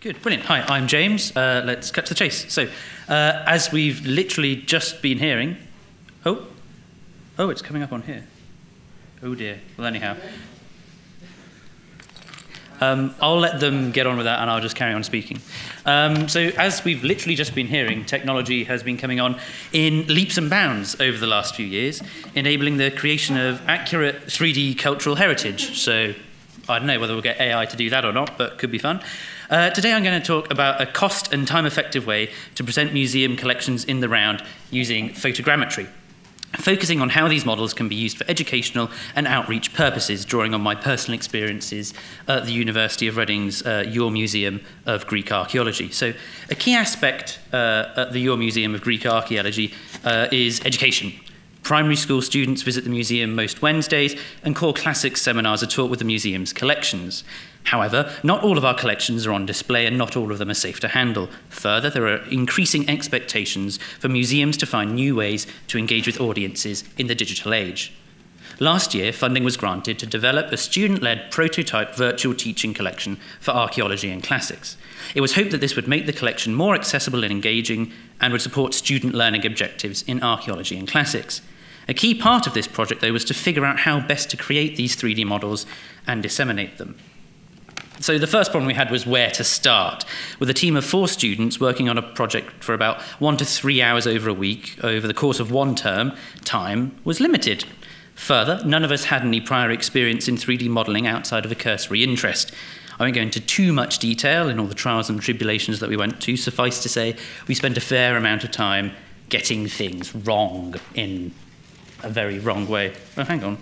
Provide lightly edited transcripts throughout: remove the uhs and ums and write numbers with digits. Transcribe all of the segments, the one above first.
Good, brilliant. Hi, I'm James. Let's cut to the chase. So, as we've literally just been hearing... Oh, it's coming up on here. Oh dear. Well, anyhow. I'll let them get on with that and I'll just carry on speaking. So as we've literally just been hearing, technology has been coming on in leaps and bounds over the last few years, enabling the creation of accurate 3D cultural heritage. So I don't know whether we'll get AI to do that or not, but could be fun. Today I'm going to talk about a cost and time effective way to present museum collections in the round using photogrammetry, focusing on how these models can be used for educational and outreach purposes, drawing on my personal experiences at the University of Reading's Ure Museum of Greek Archaeology. So a key aspect at the Ure Museum of Greek Archaeology is education. Primary school students visit the museum most Wednesdays, and core classics seminars are taught with the museum's collections. However, not all of our collections are on display and not all of them are safe to handle. Further, there are increasing expectations for museums to find new ways to engage with audiences in the digital age. Last year, funding was granted to develop a student-led prototype virtual teaching collection for archaeology and classics. It was hoped that this would make the collection more accessible and engaging and would support student learning objectives in archaeology and classics. A key part of this project, though, was to figure out how best to create these 3D models and disseminate them. So the first problem we had was where to start, with a team of 4 students working on a project for about 1 to 3 hours over a week over the course of 1 term. Time was limited. Further, none of us had any prior experience in 3D modelling outside of a cursory interest. I won't go into too much detail in all the trials and tribulations that we went to. Suffice to say, we spent a fair amount of time getting things wrong in a very wrong way. Oh, hang on.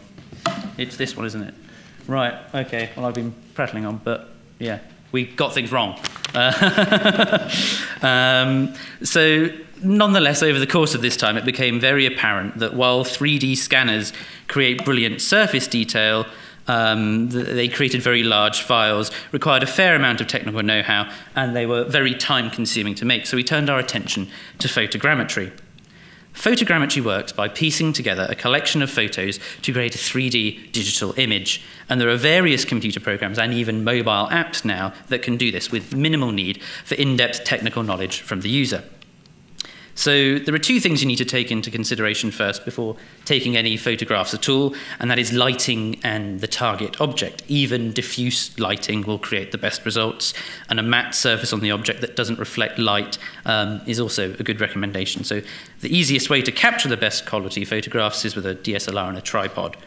It's this one, isn't it? Right, okay, well, I've been prattling on, but yeah, we got things wrong. So nonetheless, over the course of this time, it became very apparent that while 3D scanners create brilliant surface detail, they created very large files, required a fair amount of technical know-how, and they were very time-consuming to make. So we turned our attention to photogrammetry. Photogrammetry works by piecing together a collection of photos to create a 3D digital image. And there are various computer programs and even mobile apps now that can do this with minimal need for in-depth technical knowledge from the user. So there are 2 things you need to take into consideration first before taking any photographs at all, and that is lighting and the target object. Even diffuse lighting will create the best results, and a matte surface on the object that doesn't reflect light is also a good recommendation. So the easiest way to capture the best quality photographs is with a DSLR and a tripod.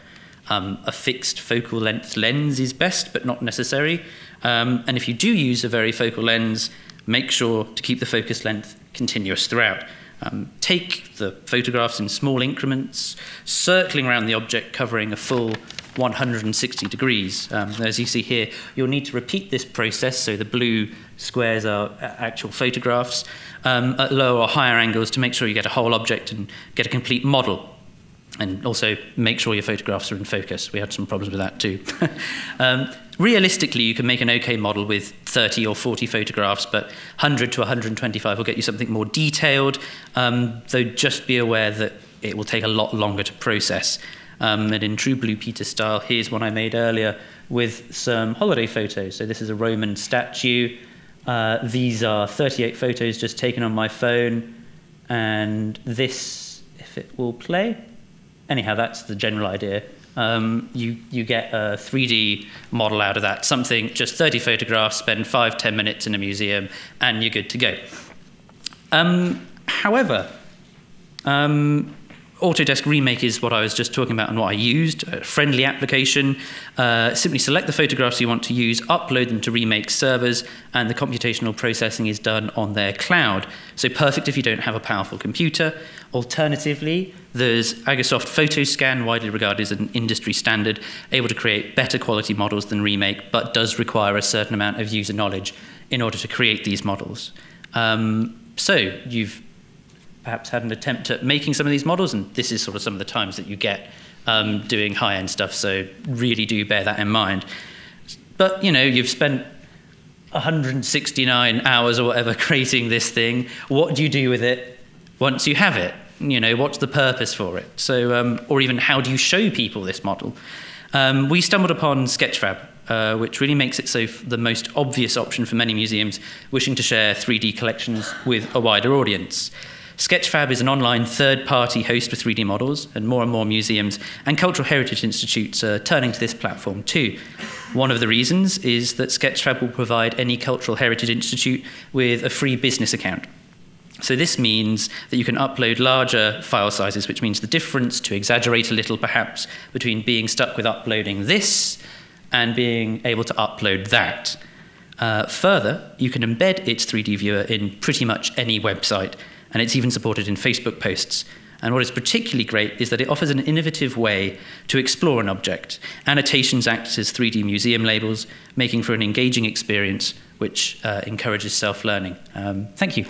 A fixed focal length lens is best, but not necessary. And if you do use a varifocal lens, make sure to keep the focus length continuous throughout. Take the photographs in small increments, circling around the object, covering a full 160 degrees. As you see here, you'll need to repeat this process, so the blue squares are actual photographs, at lower or higher angles to make sure you get a whole object and get a complete model. And also make sure your photographs are in focus. We had some problems with that too. Realistically, you can make an okay model with 30 or 40 photographs, but 100 to 125 will get you something more detailed, though just be aware that it will take a lot longer to process. And in true Blue Peter style, here's one I made earlier with some holiday photos. So this is a Roman statue. These are 38 photos just taken on my phone. And this, if it will play. Anyhow, that's the general idea. You get a 3D model out of that, something, just 30 photographs, spend 5–10 minutes in a museum, and you're good to go. However, Autodesk Remake is what I was just talking about and what I used, a friendly application. Simply select the photographs you want to use, upload them to Remake servers, and the computational processing is done on their cloud. So perfect if you don't have a powerful computer. Alternatively, there's Agisoft Photoscan, widely regarded as an industry standard, able to create better quality models than Remake, but does require a certain amount of user knowledge in order to create these models. So you've perhaps had an attempt at making some of these models, and this is sort of some of the times that you get doing high-end stuff, so really do bear that in mind. But, you know, you've spent 169 hours or whatever creating this thing. What do you do with it once you have it? You know, what's the purpose for it? So, or even how do you show people this model? We stumbled upon Sketchfab which really makes it so the most obvious option for many museums wishing to share 3D collections with a wider audience. Sketchfab is an online third-party host for 3D models, and more museums and cultural heritage institutes are turning to this platform too. One of the reasons is that Sketchfab will provide any cultural heritage institute with a free business account. So this means that you can upload larger file sizes, which means the difference, to exaggerate a little perhaps, between being stuck with uploading this and being able to upload that. Further, you can embed its 3D viewer in pretty much any website, and it's even supported in Facebook posts. And what is particularly great is that it offers an innovative way to explore an object. Annotations act as 3D museum labels, making for an engaging experience which encourages self-learning. Thank you.